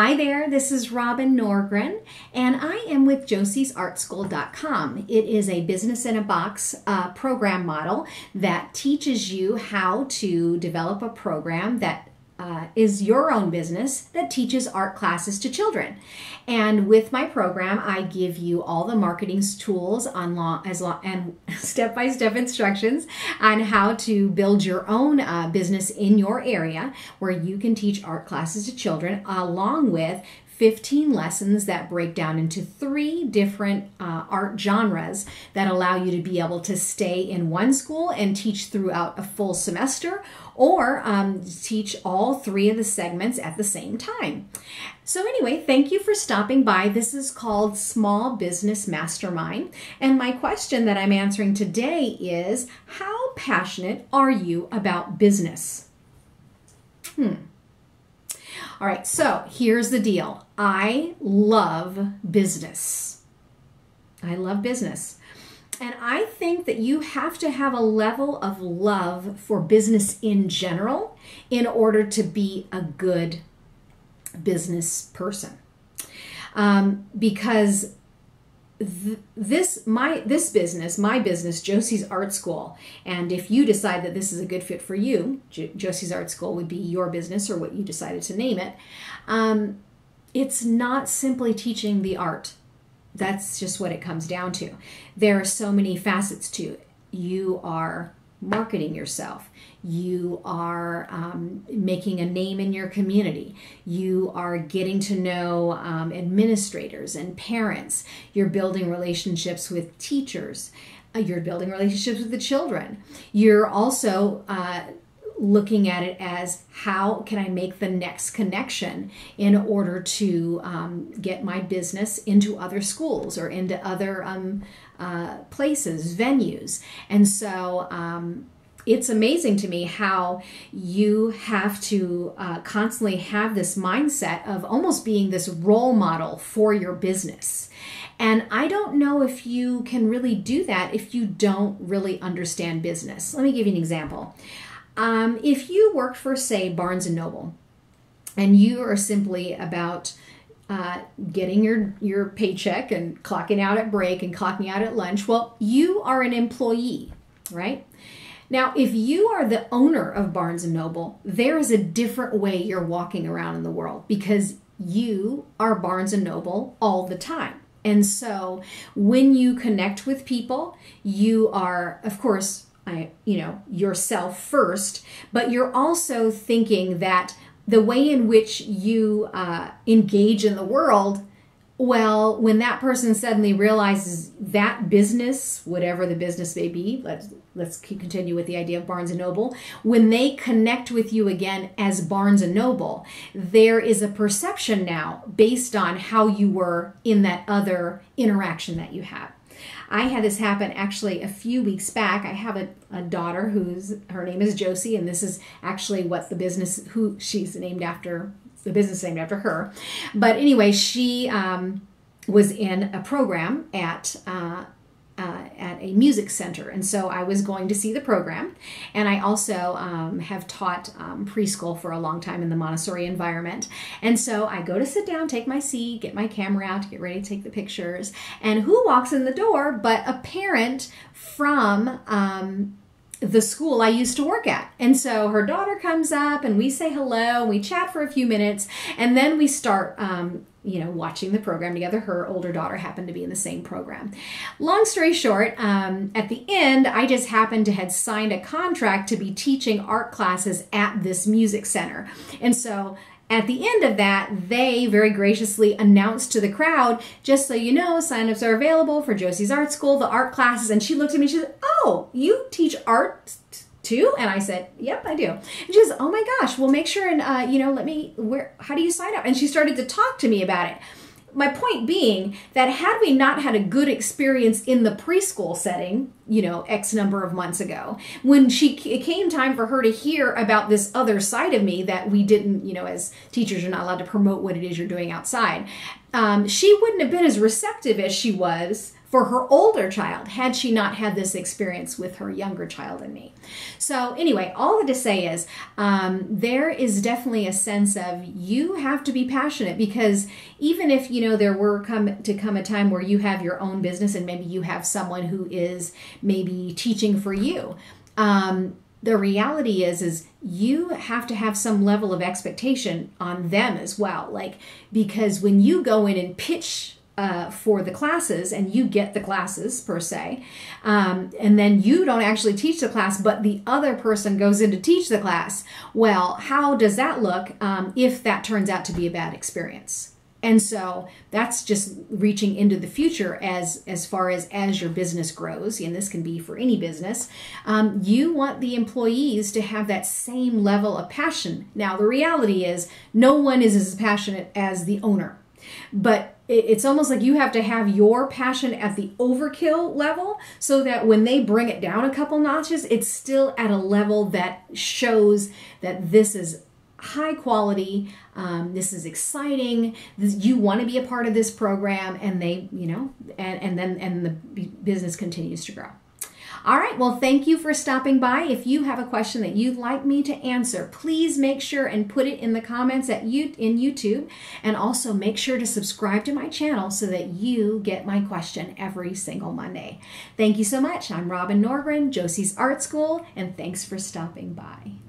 Hi there, this is Robin Norgren, and I am with josiesartschool.com. It is a business in a box program model that teaches you how to develop a program that is your own business that teaches art classes to children. And with my program, I give you all the marketing tools on and step-by-step instructions on how to build your own business in your area where you can teach art classes to children, along with 15 lessons that break down into 3 different art genres that allow you to be able to stay in one school and teach throughout a full semester, or teach all 3 of the segments at the same time. So anyway, thank you for stopping by. This is called Small Business Mastermind. And my question that I'm answering today is, how passionate are you about business? All right, so here's the deal. I love business. I love business. And I think that you have to have a level of love for business in general in order to be a good business person. Because my business, Josie's Art School, and if you decide that this is a good fit for you, Josie's Art School would be your business, or what you decided to name it. It's not simply teaching the art. That's just what it comes down to. There are so many facets to it. You are marketing yourself. You are making a name in your community. You are getting to know administrators and parents. You're building relationships with teachers. You're building relationships with the children. You're also looking at it as, how can I make the next connection in order to get my business into other schools or into other places, venues. And so it's amazing to me how you have to constantly have this mindset of almost being this role model for your business. And I don't know if you can really do that if you don't really understand business. Let me give you an example. If you work for, say, Barnes and Noble, and you are simply about getting your paycheck and clocking out at break and clocking out at lunch, well, you are an employee, right? Now, if you are the owner of Barnes and Noble, there is a different way you're walking around in the world, because you are Barnes and Noble all the time. And so when you connect with people, you are, of course, yourself first, but you're also thinking that the way in which you engage in the world, well, when that person suddenly realizes that business, whatever the business may be, let's continue with the idea of Barnes and Noble, when they connect with you again as Barnes and Noble, there is a perception now based on how you were in that other interaction that you had. I had this happen actually a few weeks back. I have a daughter her name is Josie, and this is actually what the business, who she's named after, the business named after her. But anyway, she was in a program at a music center, and so I was going to see the program. And I also have taught preschool for a long time in the Montessori environment, and so I go to sit down, take my seat, get my camera out, get ready to take the pictures, and who walks in the door but a parent from the school I used to work at. And so her daughter comes up, and we say hello, and we chat for a few minutes, and then we start watching the program together. Her older daughter happened to be in the same program. Long story short, at the end, I just happened to have signed a contract to be teaching art classes at this music center. And so at the end of that, they very graciously announced to the crowd, just so you know, signups are available for Josie's Art School, the art classes. And she looked at me, she said, "Oh, you teach art too?" And I said, "Yep, I do." And she says, "Oh my gosh, well, make sure and, how do you sign up?" And she started to talk to me about it. My point being that had we not had a good experience in the preschool setting, X number of months ago, when it came time for her to hear about this other side of me that we didn't, as teachers, you're not allowed to promote what it is you're doing outside. She wouldn't have been as receptive as she was for her older child had she not had this experience with her younger child and me. So anyway, all that to say is there is definitely a sense of you have to be passionate, because even if, you know, there were to come a time where you have your own business and maybe you have someone who is maybe teaching for you, the reality is you have to have some level of expectation on them as well. Like, because when you go in and pitch for the classes and you get the classes per se, and then you don't actually teach the class, but the other person goes in to teach the class. Well, how does that look if that turns out to be a bad experience? And so that's just reaching into the future as far as your business grows, and this can be for any business. You want the employees to have that same level of passion. Now, the reality is no one is as passionate as the owner, but it's almost like you have to have your passion at the overkill level so that when they bring it down a couple notches, it's still at a level that shows that this is high quality, this is exciting, you want to be a part of this program, and they, you know, and then the business continues to grow. All right, well, thank you for stopping by. If you have a question that you'd like me to answer, please make sure and put it in the comments in YouTube, and also make sure to subscribe to my channel so that you get my question every single Monday. Thank you so much. I'm Robin Norgren, Josie's Art School, and thanks for stopping by.